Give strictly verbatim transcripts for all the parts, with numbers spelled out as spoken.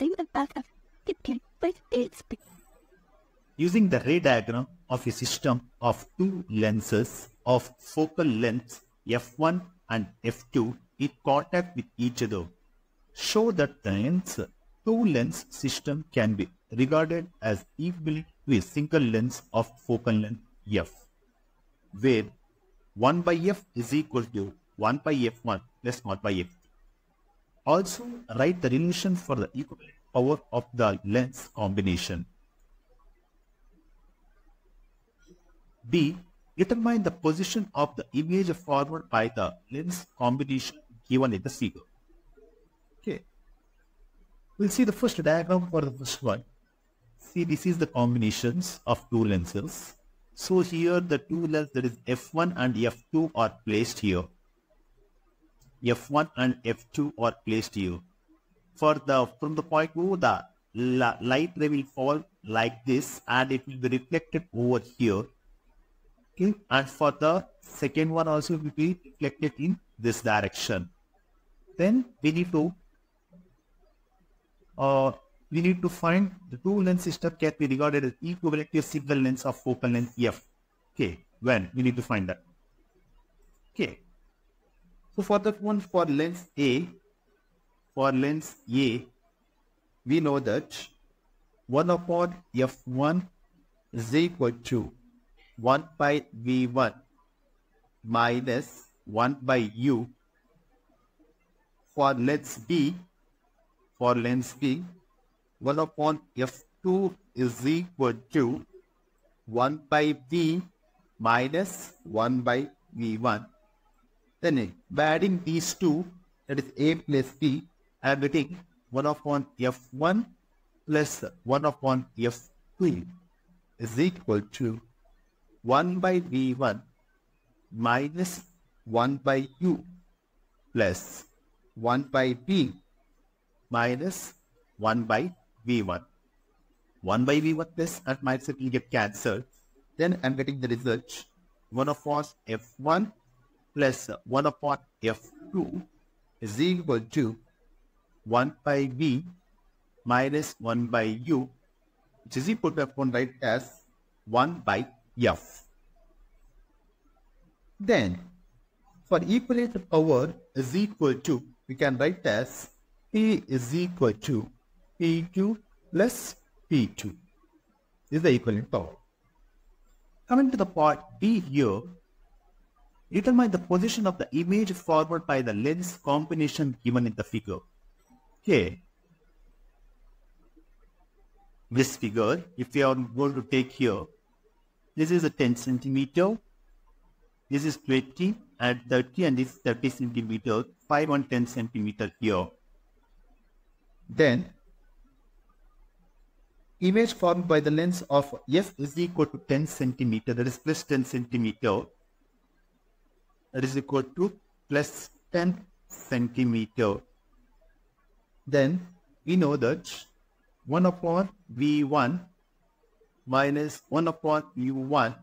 same amount of tipping with its peak. Using the ray diagram of a system of two lenses of focal length F one and F two in contact with each other, show that the two lens system can be regarded as equivalent to a single lens of focal length F, where one by F is equal to one by F one plus one by F two. Also write the relation for the equivalent power of the lens combination. B. Determine the position of the image forward by the lens combination given in the figure. Okay. We'll see the first diagram for the first one. See, this is the combinations of two lenses. So here the two lenses, that is F one and F two, are placed here. F one and F two are placed here. For the from the point O, the light ray will fall like this and it will be reflected over here. Okay. And for the second one also will be reflected in this direction. Then we need to uh, we need to find the two lens system can be regarded as equivalent to a single lens of focal length F. Okay, when we need to find that. Okay. So for that one, for lens A, for lens A, we know that one upon F one is equal to one by V one minus one by U. For lens B, for lens B, one upon F two is equal to one by V minus one by V one. Then by adding these two, that is A plus B, I am getting one upon F one plus one upon F two is equal to one by V one minus one by U plus one by B minus one by V one. one by V one plus and minus will get cancelled. Then I am getting the result one upon F one plus one upon F two is equal to one by V minus one by U, which is equal to upon right as one by F. Then for equivalent power is equal to, we can write as P is equal to P two plus P two is the equivalent power. Coming to the part B here, determine the position of the image forward by the lens combination given in the figure. Okay. This figure, if we are going to take here, this is a ten centimeter, this is twenty and thirty, and this is thirty centimeter, five and ten centimeter here. Then, image formed by the lens of F is equal to ten centimeter, that is plus ten centimeter. That is equal to plus ten centimeter. Then we know that one upon V one minus one upon U one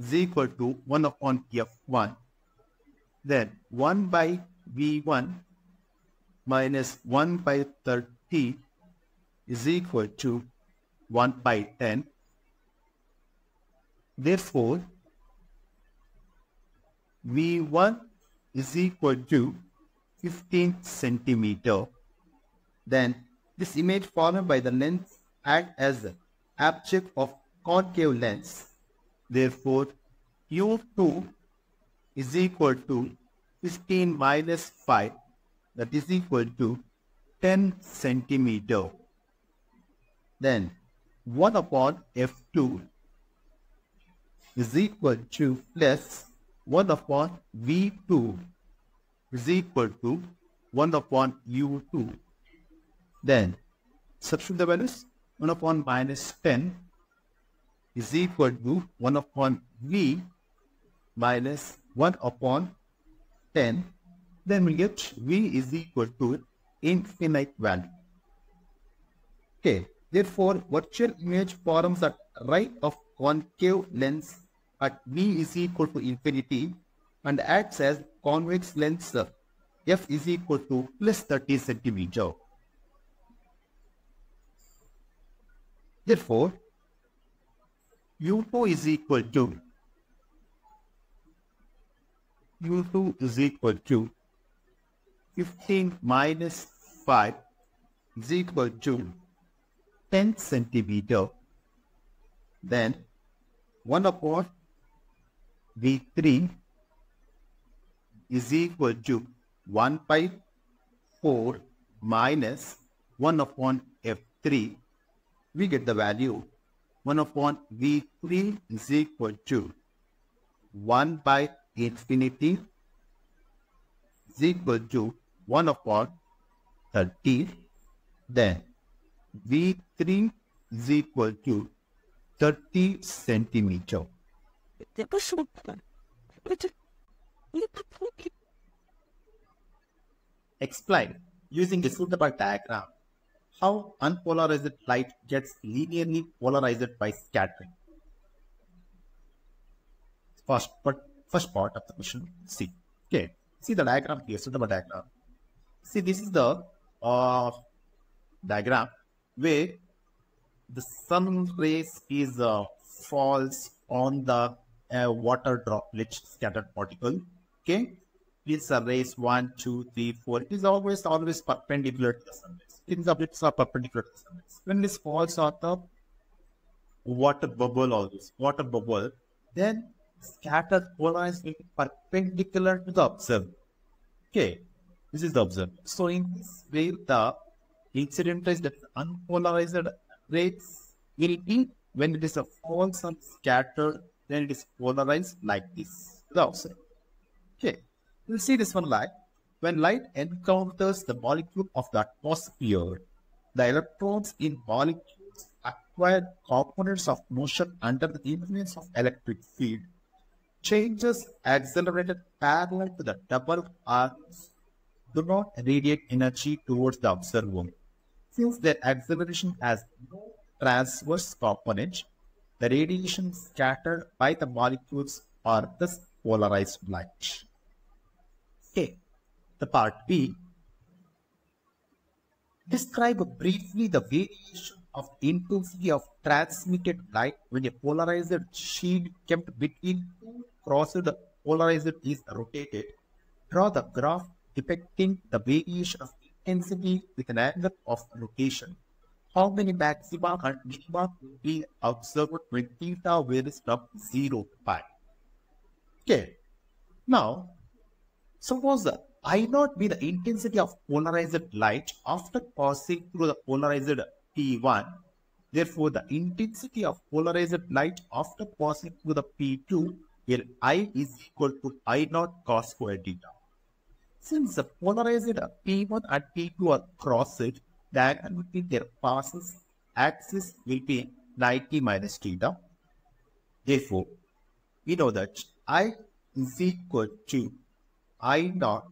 is equal to one upon F one. Then one by V one minus one by thirty is equal to one by ten. Therefore, V one is equal to fifteen centimeter. Then this image formed by the lens act as an object of concave lens. Therefore, U two is equal to fifteen minus five, that is equal to ten centimeter. Then one upon F two is equal to plus one upon V two is equal to one upon U two. Then substitute the values. one upon minus ten is equal to one upon V minus one upon ten. Then we get V is equal to infinite value. Okay. Therefore, virtual image forms at right of concave lens at V is equal to infinity and acts as convex lens F is equal to plus thirty centimeter. Therefore, U two is equal to U two is equal to fifteen minus five is equal to ten centimeter. Then one upon V three is equal to one by four minus one upon F three. We get the value one upon V three is equal to one by infinity is equal to one upon thirty. Then V three is equal to thirty centimeter. Explain using the suitable diagram how unpolarized light gets linearly polarized by scattering. First, first part of the question, see. Okay, see the diagram here, suitable diagram. See, this is the uh, diagram where the sun rays is uh, falls on the uh, water droplet scattered particle. Okay, these are rays one, two, three, four. It is always always perpendicular to the sun rays. These objects are perpendicular to the sun rays. When this falls on the water bubble, always water bubble, then scattered polarized perpendicular to the observer. Okay, this is the observer. So in this way, the incident is that unpolarized rays anything when it is a false and scattered, then it is polarized like this. The observer. Okay, we'll see this one like when light encounters the molecule of the atmosphere, the electrons in molecules acquire components of motion under the influence of electric field. Changes accelerated parallel to the double arms do not radiate energy towards the observer. Since their acceleration has no transverse component, the radiation scattered by the molecules are thus polarized light. Okay, the part B. Describe briefly the variation of intensity of transmitted light when a polarized shield kept between two crossed polarized is rotated. Draw the graph depicting the variation of intensity with an angle of rotation. How many maxima and minima will be observed when theta varies from zero to pi? Okay. Now, suppose I naught be the intensity of polarized light after passing through the polarized P one. Therefore, the intensity of polarized light after passing through the P two, where I is equal to I naught cos squared theta. Since the polarized P one and P two are crossed, the angle between their passes axis will be ninety minus theta. Therefore, we know that I is equal to I naught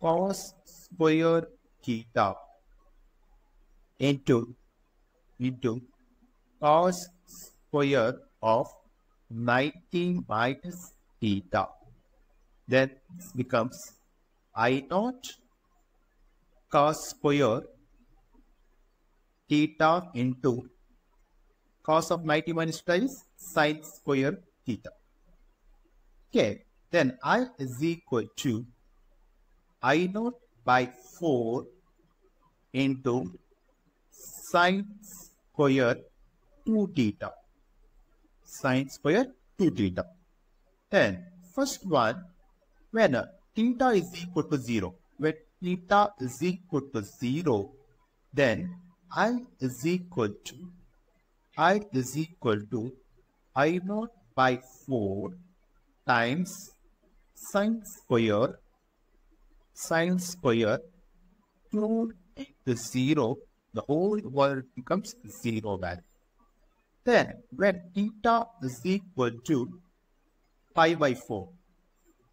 cos square theta into, into cos square of ninety minus theta. Then this becomes I naught cos square theta into cos of ninety minus theta is sine square theta. Okay, then I is equal to I naught by four into sine square two theta. Sine square two theta. Then first one, when theta is equal to zero, when theta is equal to zero, then I is equal to I is equal to I naught by four times sine square sine square two to zero, the whole world becomes zero value. Then when theta is equal to pi by four,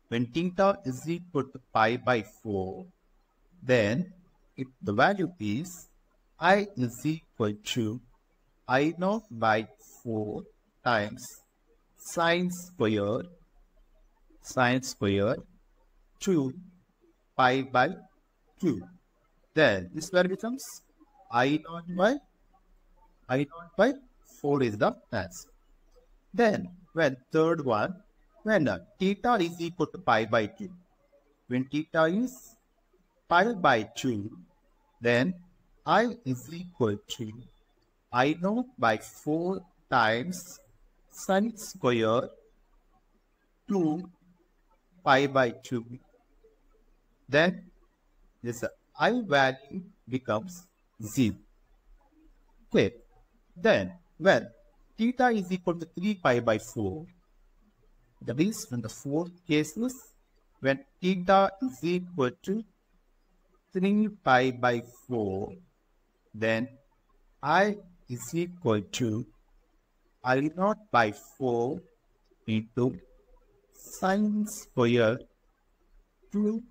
when theta is equal to pi by four, then if the value is I is equal to I naught by four times sine square sine square two pi by two. Then this value becomes I naught by I naught by four is the answer. Then, well, third one, when uh, theta is equal to pi by two. When theta is pi by two, then I is equal to I naught by four times sin square two pi by two. Then this uh, I value becomes zero. Okay. Then when theta is equal to three pi by four, that means in the four cases when theta is equal to three pi by four, then I is equal to I naught by four into sin square two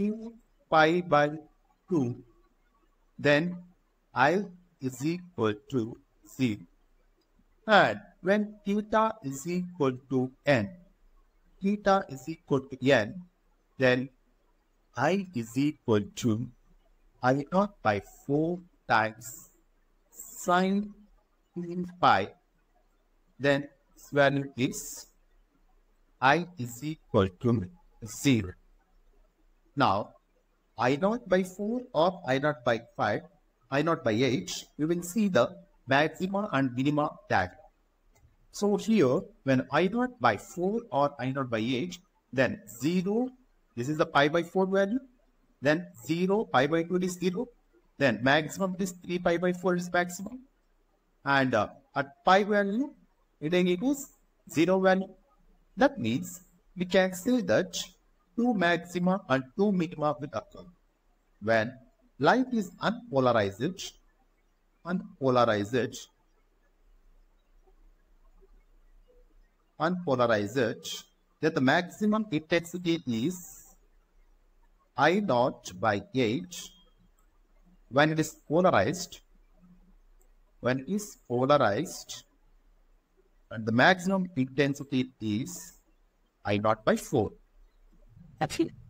two pi by two. Then I is equal to zero. And when theta is equal to n, theta is equal to n, then I is equal to I naught by four times sine pi. Then its value is I is equal to zero. Now, I naught by four or I naught by five, I naught by eight, you will see the maxima and minima tag. So here, when I naught by four or I naught by eight, then zero, this is the pi by four value, then zero, pi by two is zero, then maximum is three pi by four is maximum, and uh, at pi value, it equals zero value. That means we can say that two maxima and two minima will occur. When light is unpolarized, unpolarized, unpolarized, that the maximum intensity is I naught by eight. When it is polarized, when it is polarized, and the maximum intensity is I naught by four. That's it.